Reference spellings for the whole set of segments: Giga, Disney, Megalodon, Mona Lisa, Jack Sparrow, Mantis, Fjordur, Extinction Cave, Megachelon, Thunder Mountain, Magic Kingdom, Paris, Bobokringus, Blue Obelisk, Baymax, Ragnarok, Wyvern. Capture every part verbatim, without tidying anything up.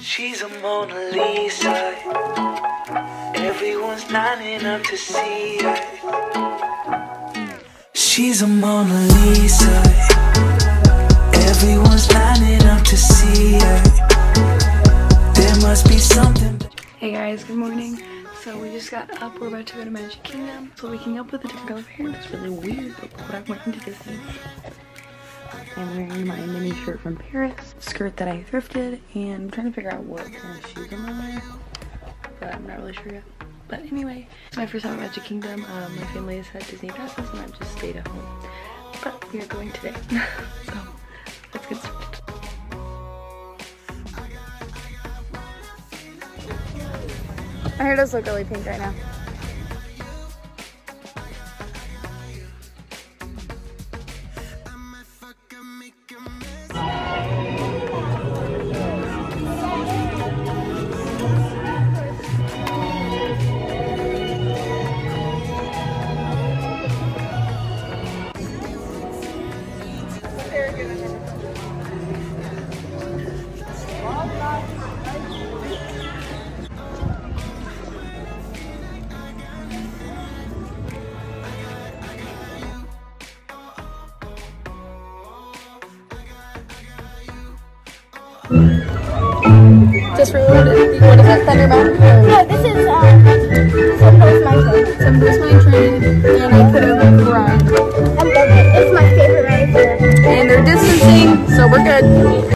She's a Mona Lisa. Everyone's lining up to see her. She's a Mona Lisa. Everyone's lining up to see her. There must be something. Hey guys, good morning. So we just got up, we're about to go to Magic Kingdom. So waking up with a different color hair was really weird, but what I went into Disney. I'm wearing my mini shirt from Paris, skirt that I thrifted, and I'm trying to figure out what kind of shoes I'm gonna wear, but I'm not really sure yet. But anyway, it's my first time at Magic Kingdom. Um, my family has had Disney passes and I've just stayed at home. But we are going today, so let's get started. My hair does look really pink right now. Just reloaded. What is that, Thunder Mountain? No, this is um, some post my train. Some post my train, and I put over the ride. I love it. It's my favorite ride here. And they're distancing, so we're good.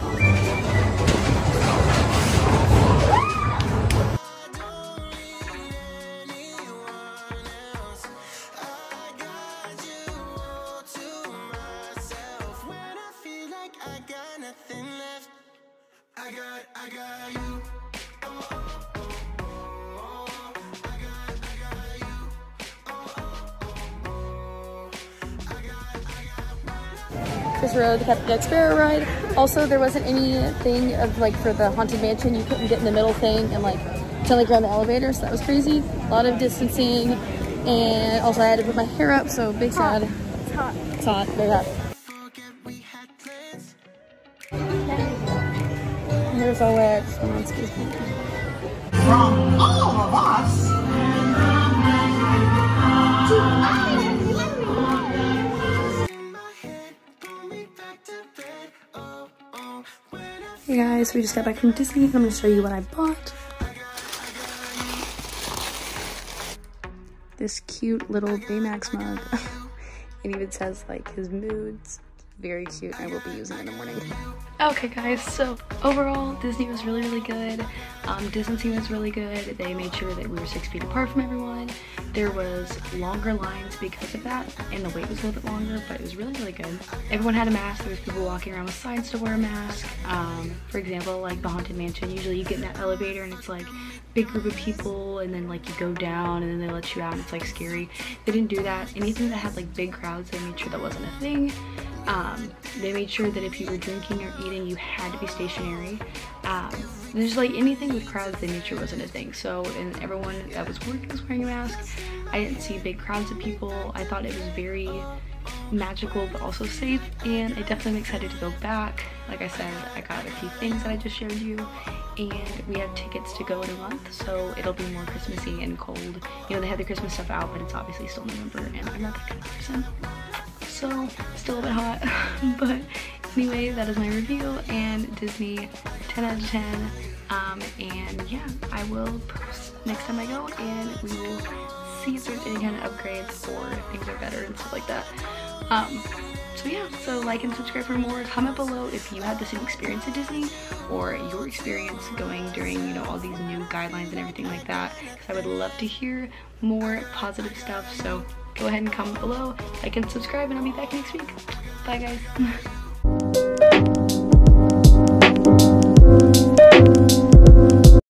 This rode the Captain Jack Sparrow ride. Also, there wasn't anything of like for the Haunted Mansion. You couldn't get in the middle thing and like gently grab the elevator, so that was crazy. A lot of distancing, and also I had to put my hair up, so big sad. It's hot. It's hot. Very hot. Here's our wax. Oh, excuse me. From all of us to I. Hey guys, we just got back from Disney. I'm going to show you what I bought. This cute little Baymax mug. It even says like his moods. Very cute. I will be using it in the morning. Okay guys, so overall Disney was really really good. Um, distancing was really good. They made sure that we were six feet apart from everyone. There was longer lines because of that, and the wait was a little bit longer, but it was really really good. Everyone had a mask. There was people walking around with signs to wear a mask. Um, for example, like the Haunted Mansion, usually you get in that elevator and it's like big group of people, and then like you go down and then they let you out and it's like scary. They didn't do that. Anything that had like big crowds, they made sure that wasn't a thing. Um, they made sure that if you were drinking or eating, you had to be stationary. Um, there's like anything with crowds, they made sure wasn't a thing. So, and everyone that was working was wearing a mask. I didn't see big crowds of people. I thought it was very magical, but also safe. And I definitely am excited to go back. Like I said, I got a few things that I just showed you, and we have tickets to go in a month, so it'll be more Christmassy and cold. You know, they had the Christmas stuff out, but it's obviously still November, and I'm not that kind of person. So, still a bit hot, but anyway, that is my review, and Disney, ten out of ten, um, and yeah, I will post next time I go, and we will see if there's any kind of upgrades or things are better and stuff like that. Um, so yeah, so like and subscribe for more. Comment below if you had the same experience at Disney, or your experience going during, you know, all these new guidelines and everything like that, because I would love to hear more positive stuff, so go ahead and comment below, like and subscribe, and I'll be back next week. Bye guys.